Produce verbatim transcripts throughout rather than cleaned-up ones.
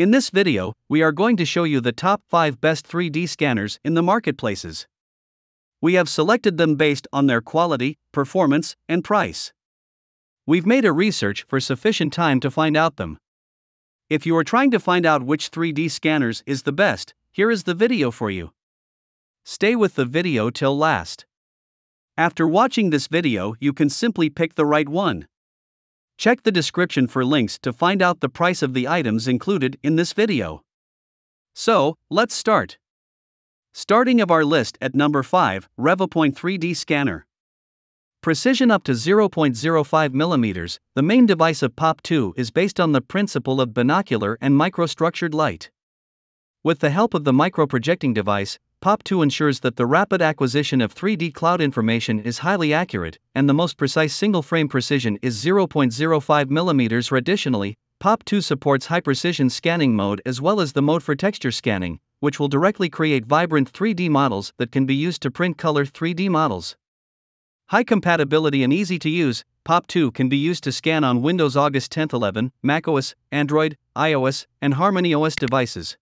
In this video, we are going to show you the top five best three D scanners in the marketplaces. We have selected them based on their quality, performance, and price. We've made a research for sufficient time to find out them. If you are trying to find out which three D scanners is the best, here is the video for you. Stay with the video till last. After watching this video, you can simply pick the right one. Check the description for links to find out the price of the items included in this video. So, let's start. Starting of our list at number five, Revopoint three D Scanner. Precision up to zero point zero five millimeters, the main device of P O P two is based on the principle of binocular and microstructured light. With the help of the microprojecting device, P O P two ensures that the rapid acquisition of three D cloud information is highly accurate, and the most precise single-frame precision is zero point zero five millimeters. Additionally, P O P two supports high-precision scanning mode as well as the mode for texture scanning, which will directly create vibrant three D models that can be used to print color three D models. High compatibility and easy to use, P O P two can be used to scan on Windows August ten eleven, macOS, Android, iOS, and HarmonyOS devices.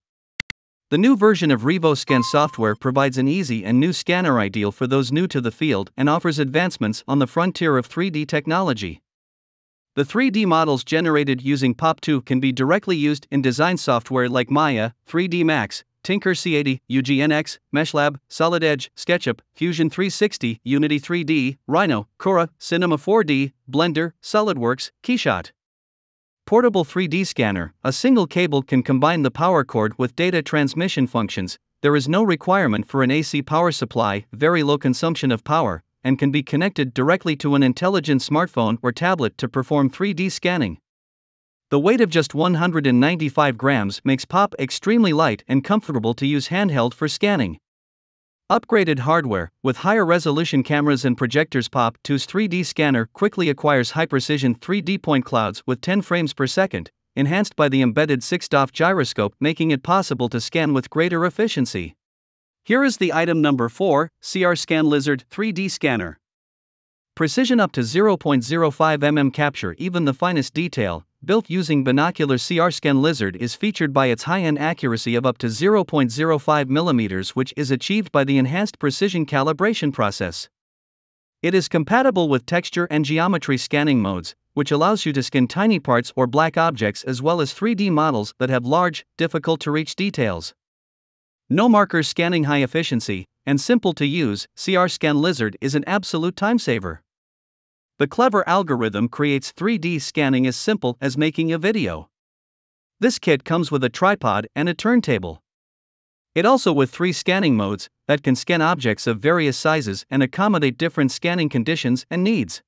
The new version of RevoScan software provides an easy and new scanner ideal for those new to the field and offers advancements on the frontier of three D technology. The three D models generated using P O P two can be directly used in design software like Maya, three D Max, TinkerCAD, U G N X, MeshLab, Solid Edge, SketchUp, Fusion three sixty, Unity three D, Rhino, Cura, Cinema four D, Blender, SolidWorks, Keyshot. Portable three D scanner, a single cable can combine the power cord with data transmission functions. There is no requirement for an A C power supply, very low consumption of power, and can be connected directly to an intelligent smartphone or tablet to perform three D scanning. The weight of just one hundred ninety-five grams makes P O P extremely light and comfortable to use handheld for scanning. Upgraded hardware, with higher resolution cameras and projectors, P O P two's three D scanner quickly acquires high-precision three D point clouds with ten frames per second, enhanced by the embedded six D O F gyroscope, making it possible to scan with greater efficiency. Here is the item number four, C R Scan Lizard three D Scanner. Precision up to zero point zero five millimeters capture even the finest detail. Built using binocular, C R Scan Lizard is featured by its high-end accuracy of up to zero point zero five millimeters, which is achieved by the enhanced precision calibration process. It is compatible with texture and geometry scanning modes, which allows you to scan tiny parts or black objects as well as three D models that have large, difficult-to-reach details. No marker scanning, high efficiency, and simple to use, C R Scan Lizard is an absolute time-saver. The clever algorithm creates three D scanning as simple as making a video. This kit comes with a tripod and a turntable. It also with three scanning modes that can scan objects of various sizes and accommodate different scanning conditions and needs.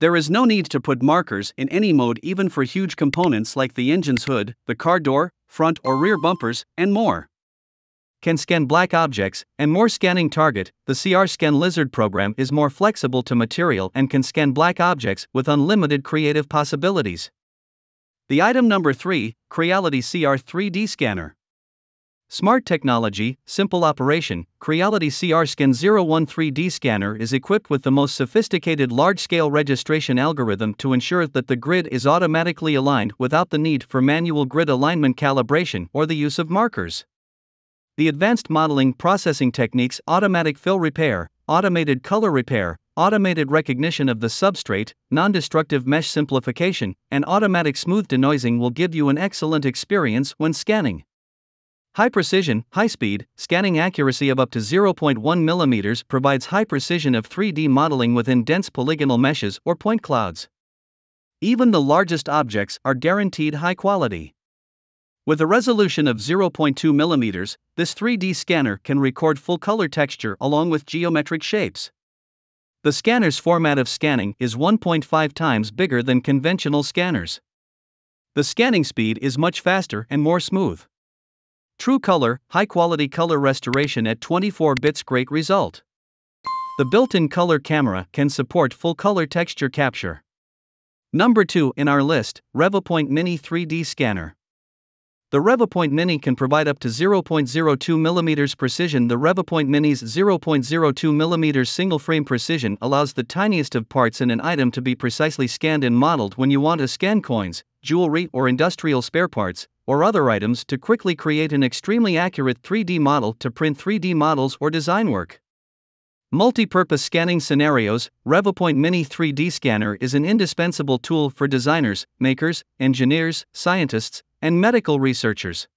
There is no need to put markers in any mode, even for huge components like the engine's hood, the car door, front or rear bumpers, and more. Can scan black objects, and more scanning target, the C R Scan Lizard program is more flexible to material and can scan black objects with unlimited creative possibilities. The item number three, Creality C R three D Scanner. Smart technology, simple operation, Creality C R Scan zero one three D Scanner is equipped with the most sophisticated large-scale registration algorithm to ensure that the grid is automatically aligned without the need for manual grid alignment calibration or the use of markers. The advanced modeling processing techniques, automatic fill repair, automated color repair, automated recognition of the substrate, non-destructive mesh simplification, and automatic smooth denoising will give you an excellent experience when scanning. High precision, high speed, scanning accuracy of up to zero point one millimeters provides high precision of three D modeling within dense polygonal meshes or point clouds. Even the largest objects are guaranteed high quality. With a resolution of zero point two millimeters, this three D scanner can record full-color texture along with geometric shapes. The scanner's format of scanning is one point five times bigger than conventional scanners. The scanning speed is much faster and more smooth. True color, high-quality color restoration at twenty-four bits, great result. The built-in color camera can support full-color texture capture. Number two in our list, Revopoint Mini three D Scanner. The Revopoint Mini can provide up to zero point zero two millimeters precision. The Revopoint Mini's zero point zero two millimeters single-frame precision allows the tiniest of parts in an item to be precisely scanned and modeled when you want to scan coins, jewelry, or industrial spare parts. or other items to quickly create an extremely accurate three D model to print three D models or design work. Multipurpose scanning scenarios. Revopoint Mini three D scanner is an indispensable tool for designers, makers, engineers, scientists, and medical researchers.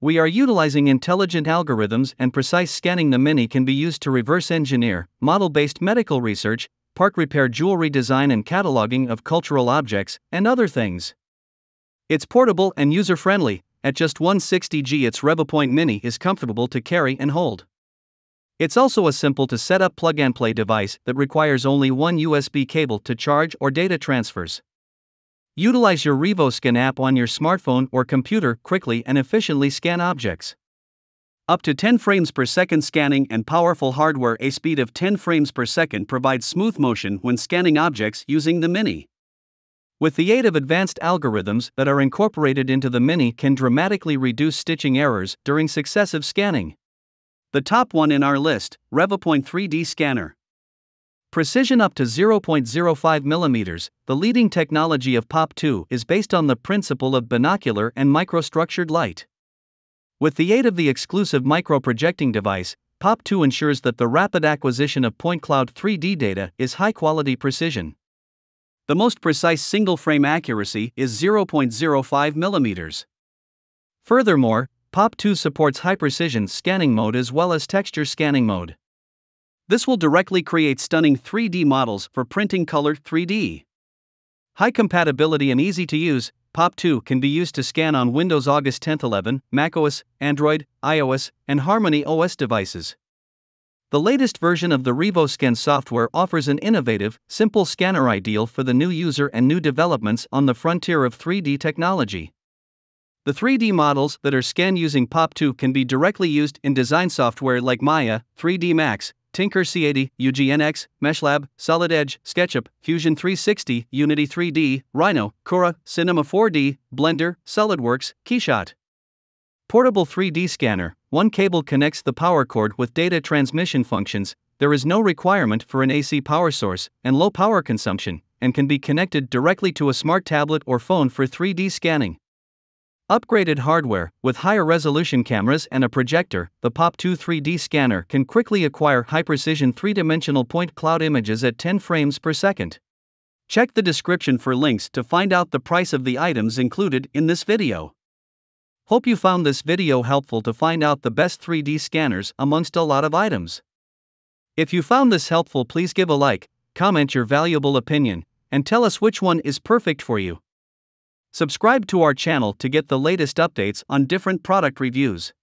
We are utilizing intelligent algorithms and precise scanning. The Mini can be used to reverse engineer model-based medical research, part repair, jewelry design, and cataloging of cultural objects, and other things. It's portable and user-friendly. At just one hundred sixty grams, its Revopoint Mini is comfortable to carry and hold. It's also a simple to set up plug-and-play device that requires only one U S B cable to charge or data transfers. Utilize your RevoScan app on your smartphone or computer quickly and efficiently scan objects. Up to ten frames per second scanning and powerful hardware. A speed of ten frames per second provides smooth motion when scanning objects using the Mini. With the aid of advanced algorithms that are incorporated into the Mini, can dramatically reduce stitching errors during successive scanning. The top one in our list, Revopoint three D Scanner. Precision up to zero point zero five millimeters, the leading technology of P O P two is based on the principle of binocular and microstructured light. With the aid of the exclusive microprojecting device, P O P two ensures that the rapid acquisition of point cloud three D data is high-quality precision. The most precise single-frame accuracy is zero point zero five millimeters. Furthermore, P O P two supports high-precision scanning mode as well as texture scanning mode. This will directly create stunning three D models for printing color three D. High compatibility and easy to use, P O P two can be used to scan on Windows August ten eleven, macOS, Android, iOS, and Harmony O S devices. The latest version of the RevoScan software offers an innovative, simple scanner ideal for the new user and new developments on the frontier of three D technology. The three D models that are scanned using P O P two can be directly used in design software like Maya, three D Max, TinkerCAD, U G N X, MeshLab, Solid Edge, SketchUp, Fusion three sixty, Unity three D, Rhino, Cura, Cinema four D, Blender, SolidWorks, Keyshot. Portable three D scanner. One cable connects the power cord with data transmission functions. There is no requirement for an A C power source and low power consumption, and can be connected directly to a smart tablet or phone for three D scanning. Upgraded hardware. With higher resolution cameras and a projector, the P O P two three D scanner can quickly acquire high-precision three-dimensional point cloud images at ten frames per second. Check the description for links to find out the price of the items included in this video. Hope you found this video helpful to find out the best three D scanners amongst a lot of items. If you found this helpful, please give a like, comment your valuable opinion, and tell us which one is perfect for you. Subscribe to our channel to get the latest updates on different product reviews.